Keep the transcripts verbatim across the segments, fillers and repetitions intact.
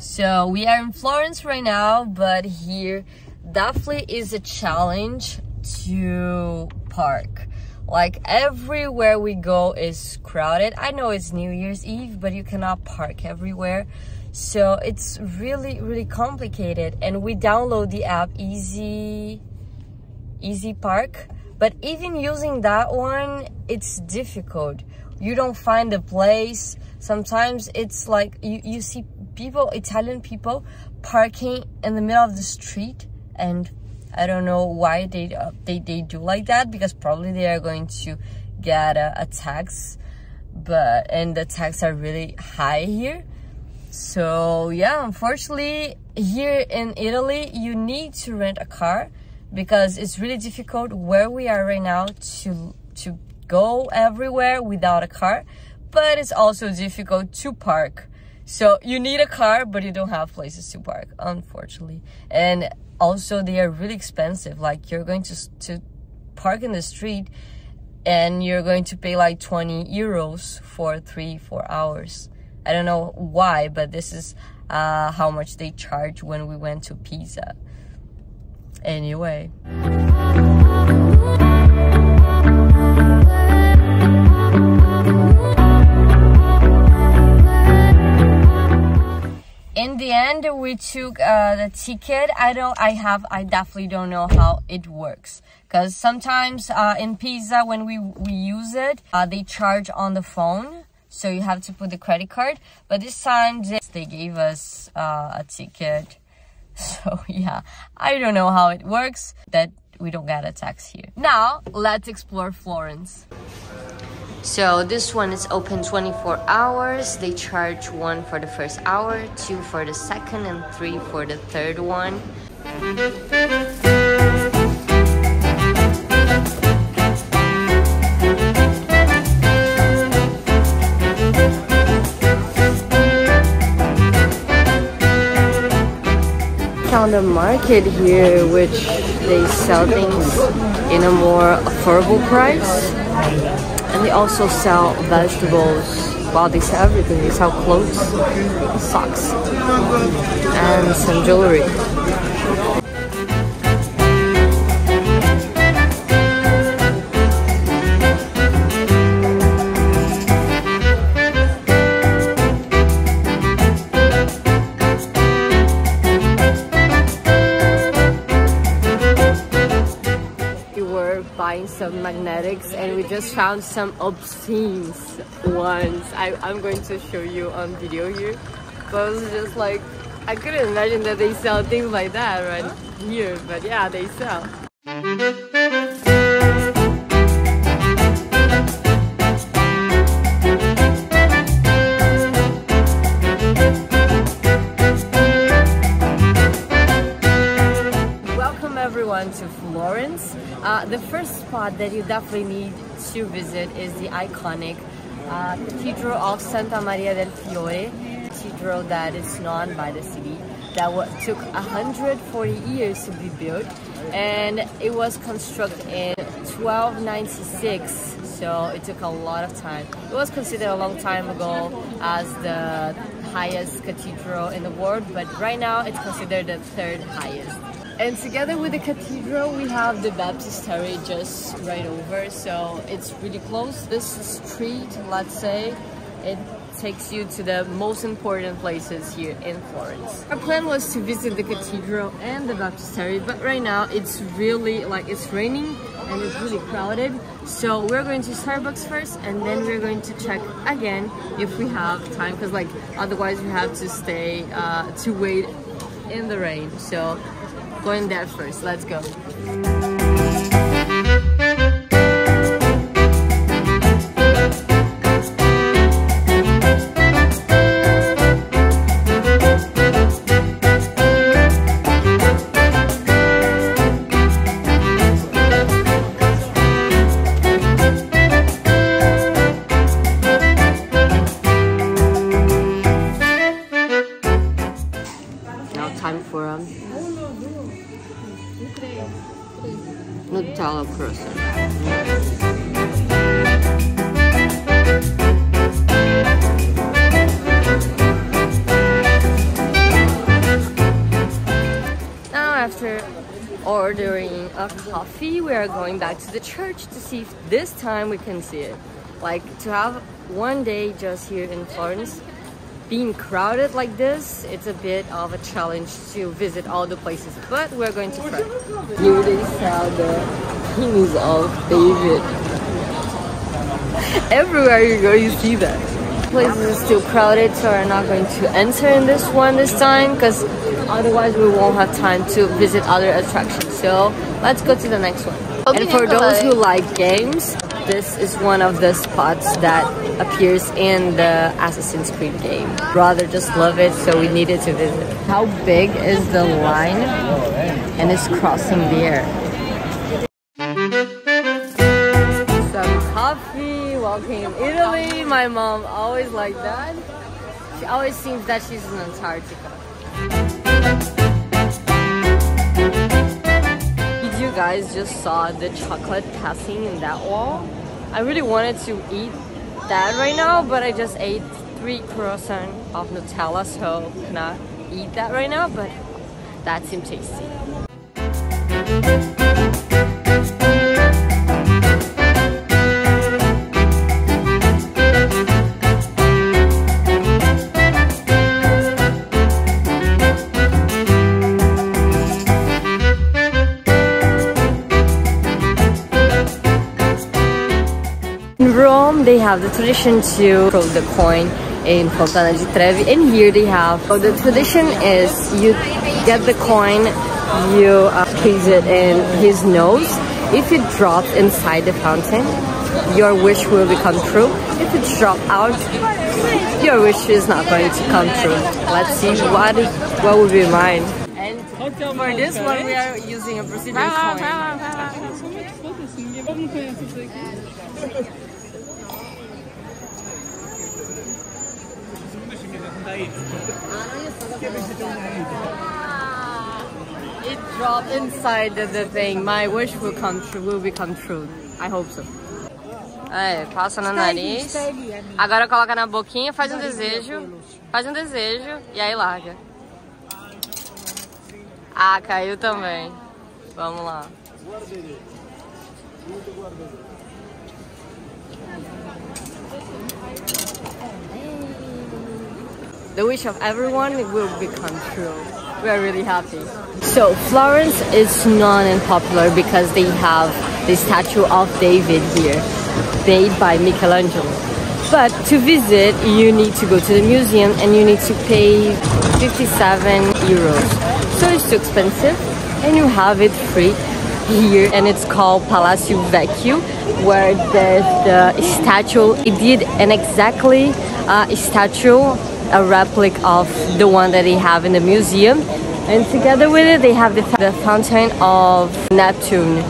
So we are in Florence right now, but here definitely is a challenge to park. Like everywhere we go is crowded. I know it's New Year's Eve, but you cannot park everywhere. So it's really, really complicated. And we download the app Easy, Easy Park. But even using that one, it's difficult. You don't find a place. Sometimes it's like you, you see people, Italian people parking in the middle of the street, and I don't know why they, uh, they, they do like that, because probably they are going to get a, a tax, but and the taxes are really high here. So yeah, unfortunately here in Italy you need to rent a car because it's really difficult where we are right now to to go everywhere without a car, but it's also difficult to park. So you need a car, but you don't have places to park, unfortunately. And also they are really expensive. Like you're going to, to park in the street and you're going to pay like twenty euros for three, four hours. I don't know why, but this is uh, how much they charge when we went to Pisa. Anyway. In the end, we took uh, the ticket. I don't. I have. I definitely don't know how it works, because sometimes uh, in Pisa when we we use it, uh, they charge on the phone, so you have to put the credit card. But this time they, they gave us uh, a ticket, so yeah, I don't know how it works. That we don't get a tax here. Now let's explore Florence. So this one is open twenty-four hours. They charge one for the first hour, two for the second, and three for the third one. Found a market here which they sell things in a more affordable price. And they also sell vegetables. Well, they sell everything. They sell clothes, socks, and some jewelry. Some magnetics, and we just found some obscene ones. I, I'm going to show you on video here, but I was just like, I couldn't imagine that they sell things like that right here, but yeah, they sell. To Florence. Uh, the first spot that you definitely need to visit is the iconic uh, Cathedral of Santa Maria del Fiore, cathedral that is known by the city, that took one hundred forty years to be built, and it was constructed in twelve ninety-six, so it took a lot of time. It was considered a long time ago as the highest cathedral in the world, but right now it's considered the third highest. And together with the cathedral, we have the Baptistery just right over, so it's really close. This street, let's say, it takes you to the most important places here in Florence. Our plan was to visit the cathedral and the Baptistery, but right now it's really, like, it's raining and it's really crowded. So we're going to Starbucks first, and then we're going to check again if we have time, because, like, otherwise we have to stay, uh, to wait in the rain, so... Going there first, let's go. Italian person. Now, after ordering a coffee, we are going back to the church to see if this time we can see it. Like, to have one day just here in Florence being crowded like this, it's a bit of a challenge to visit all the places, but we're going to try. Here they sell the Kings of David. Everywhere you go, you see that. The place is still crowded, so we're not going to enter in this one this time, because otherwise we won't have time to visit other attractions. So let's go to the next one. And for those who like games, this is one of the spots that appears in the Assassin's Creed game. Brother just loved it, so we needed to visit. How big is the line? And it's crossing the air. Some coffee, walking in Italy. My mom always liked that. She always seems that she's in Antarctica. You guys just saw the chocolate passing in that wall. I really wanted to eat that right now, but I just ate three croissants of Nutella, so cannot eat that right now, but that seemed tasty. They have the tradition to throw the coin in Fontana di Trevi, and here they have. So the tradition is you get the coin, you uh, squeeze it in his nose. If it drops inside the fountain, your wish will become true. If it drops out, your wish is not going to come true. Let's see what is, what will be mine. And for this one, we are using a Brazilian coin. It dropped inside the, the thing. My wish will come true, will become true. I hope so. É, passa no nariz. Agora coloca na boquinha, faz um desejo. Faz um desejo e aí larga. Ah, caiu também. Vamos lá. The wish of everyone will become true. We are really happy. So Florence is known and popular because they have the statue of David here, made by Michelangelo. But to visit, you need to go to the museum and you need to pay fifty-seven euros. So it's too expensive, and you have it free here. And it's called Palazzo Vecchio, where there's the statue. It did an exactly uh, statue. A replica of the one that they have in the museum, and together with it they have the, the fountain of Neptune.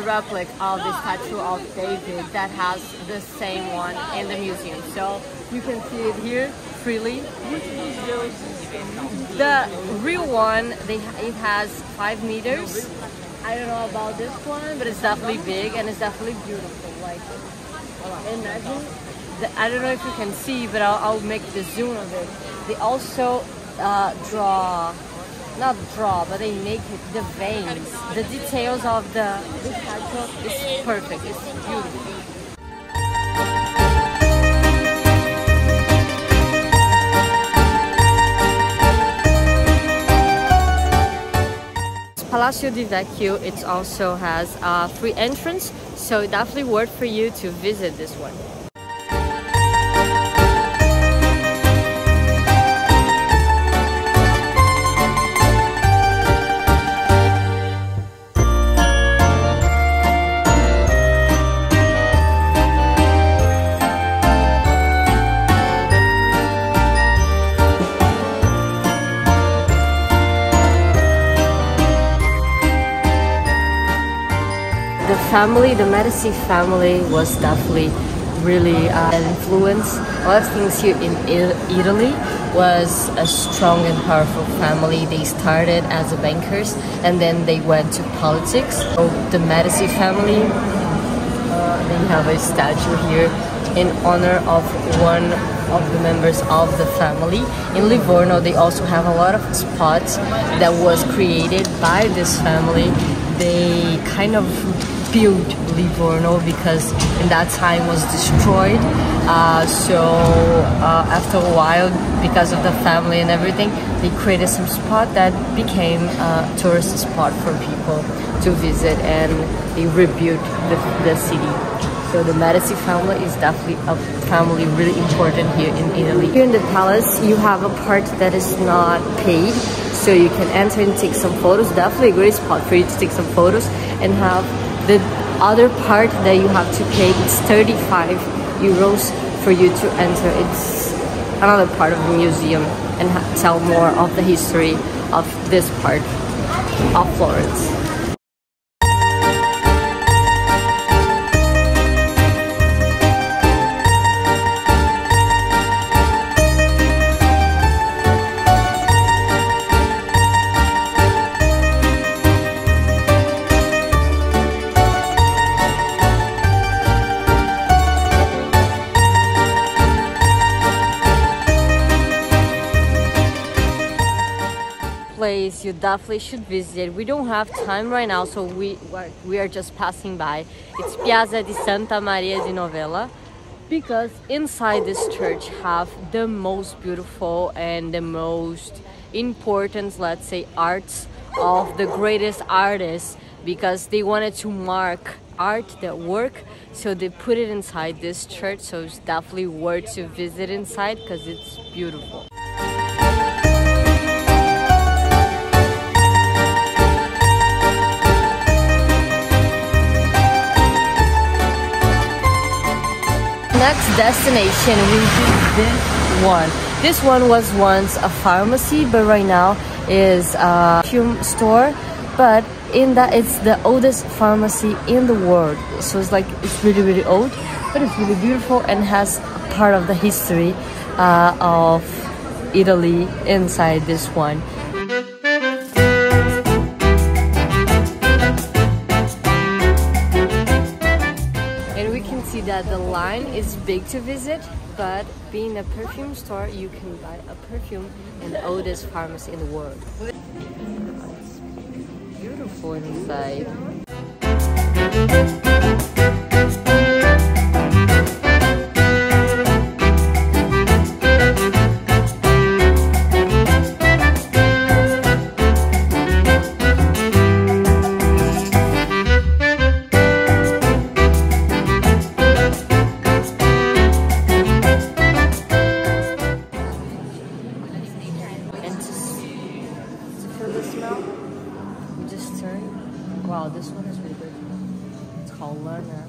Replica of the statue of David that has the same one in the museum, so you can see it here freely. The real one, they, it has five meters. I don't know about this one, but it's definitely big and it's definitely beautiful. Like, imagine. The, I don't know if you can see, but I'll, I'll make the zoom of it. They also uh, draw. Not draw, but they make it, the veins, the details of the statue is perfect, it's beautiful. Palazzo Vecchio, it also has a free entrance, so definitely worth for you to visit this one. family, the Medici family was definitely really uh, an influence. One of the things here in Italy was a strong and powerful family. They started as bankers and then they went to politics. So the Medici family, uh, they have a statue here in honor of one of the members of the family. In Livorno, they also have a lot of spots that was created by this family. They kind of built Livorno because in that time was destroyed. Uh, so uh, after a while, because of the family and everything, they created some spot that became a tourist spot for people to visit, and they rebuilt the, the city. So the Medici family is definitely a family really important here in Italy. Here in the palace, you have a part that is not paid, so you can enter and take some photos. Definitely a great spot for you to take some photos, and have the other part that you have to pay. It's thirty-five euros for you to enter. It's another part of the museum and tell more of the history of this part of Florence. Place you definitely should visit. We don't have time right now, so we we are just passing by. It's Piazza di Santa Maria di Novella, because inside this church have the most beautiful and the most important, let's say, arts of the greatest artists, because they wanted to mark art that work, so they put it inside this church. So it's definitely worth to visit inside because it's beautiful. Next destination will be this one. This one was once a pharmacy, but right now is a perfume store. But in that, it's the oldest pharmacy in the world. So it's like, it's really, really old, but it's really beautiful and has part of the history uh, of Italy inside this one. That the line is big to visit, but being a perfume store, you can buy a perfume in the oldest pharmacy in the world. It's beautiful inside. Wow, this one is really good. It's called Lerner.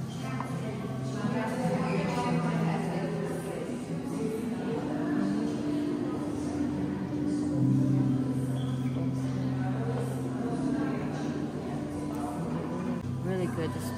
Really good. This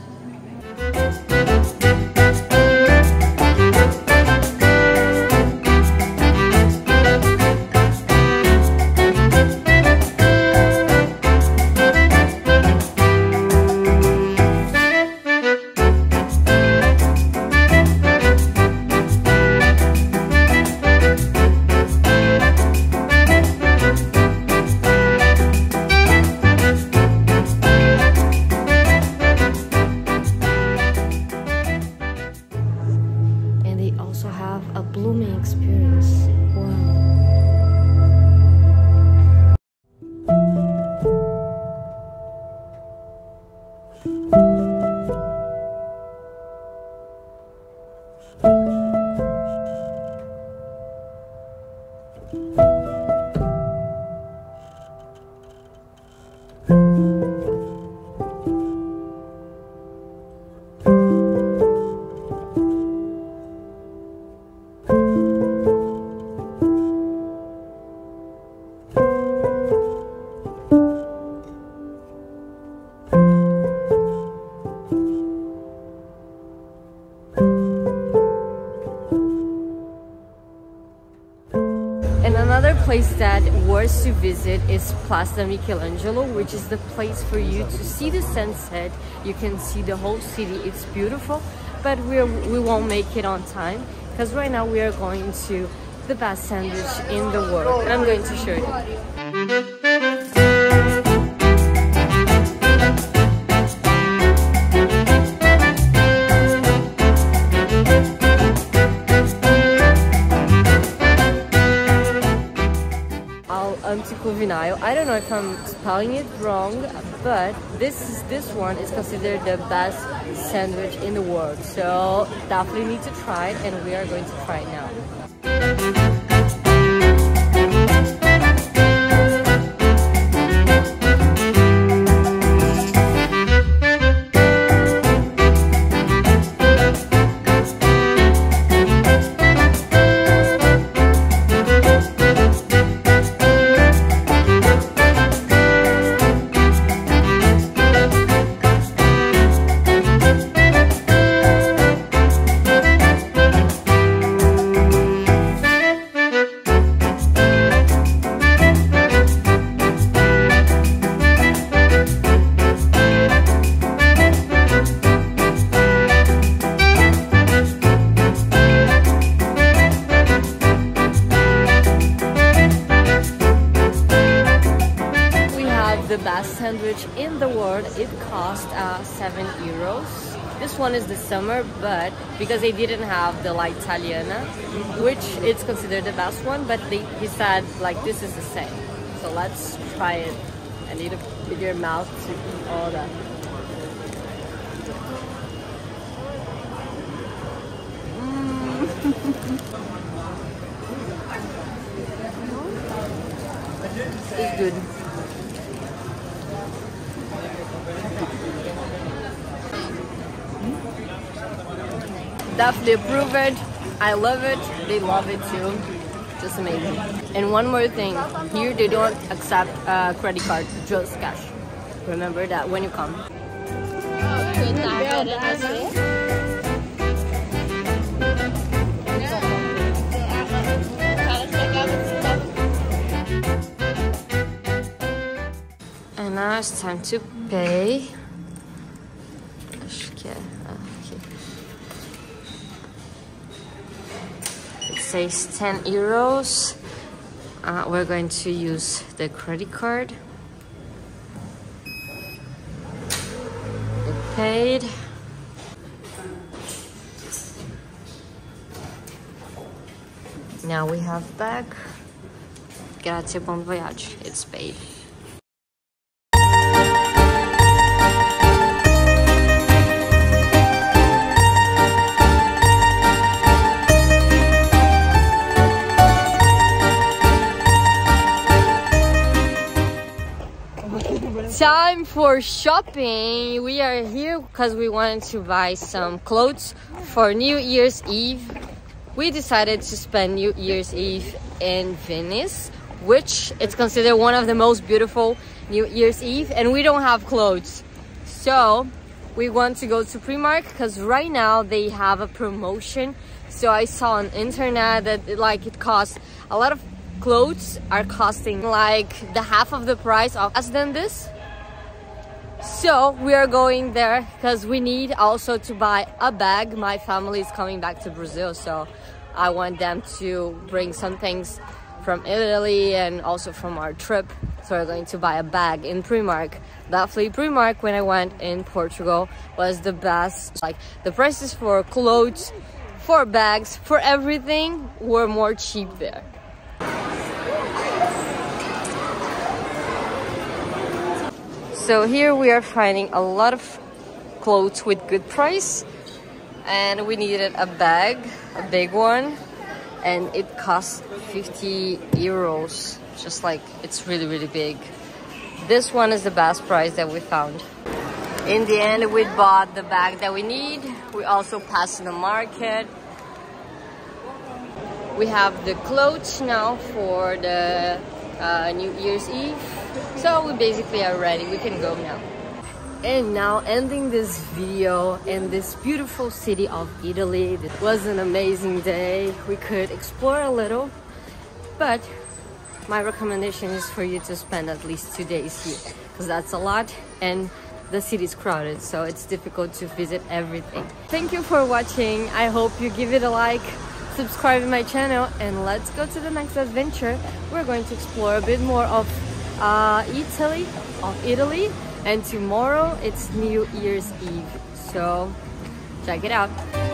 place that was to visit is Piazza Michelangelo, which is the place for you to see the sunset. You can see the whole city, it's beautiful, but we're, we won't make it on time because right now we are going to the best sandwich in the world, and I'm going to show you. I don't know if I'm spelling it wrong, but this is, this one is considered the best sandwich in the world. So definitely need to try it, and we are going to try it now. Sandwich in the world, it cost uh, seven euros. This one is the summer, but because they didn't have the La Italiana, which it's considered the best one, but they, he said like this is the same, so let's try it. I need a bigger mouth to eat all that. Mm. It's good. Definitely approve it. I love it. They love it too. Just amazing. And one more thing, here they don't accept uh, credit card, just cash. Remember that when you come. And now it's time to pay. Says ten euros. Uh, we're going to use the credit card. We paid. Now we have back. Grazie, bon voyage. It's paid. Time for shopping. We are here because we wanted to buy some clothes for New Year's Eve. We decided to spend New Year's Eve in Venice, which it's considered one of the most beautiful New Year's Eve, and we don't have clothes. So we want to go to Primark because right now they have a promotion. So I saw on internet that it, like it costs a lot of clothes are costing like the half of the price of us than this. So we are going there because we need also to buy a bag. My family is coming back to Brazil, so I want them to bring some things from Italy and also from our trip. So we're going to buy a bag in Primark. Definitely Primark, when I went in Portugal, was the best. Like the prices for clothes, for bags, for everything were more cheap there. So here we are finding a lot of clothes with good price, and we needed a bag, a big one, and it cost fifty euros, just like it's really, really big. This one is the best price that we found. In the end, we bought the bag that we need. We also passed the market. We have the clothes now for the uh, New Year's Eve. So we basically are ready, we can go now. And now ending this video in this beautiful city of Italy. It was an amazing day, we could explore a little, but my recommendation is for you to spend at least two days here, because that's a lot and the city is crowded, so it's difficult to visit everything. Thank you for watching. I hope you give it a like, subscribe to my channel, and let's go to the next adventure. We're going to explore a bit more of uh, Italy, of Italy, and tomorrow it's New Year's Eve, so check it out.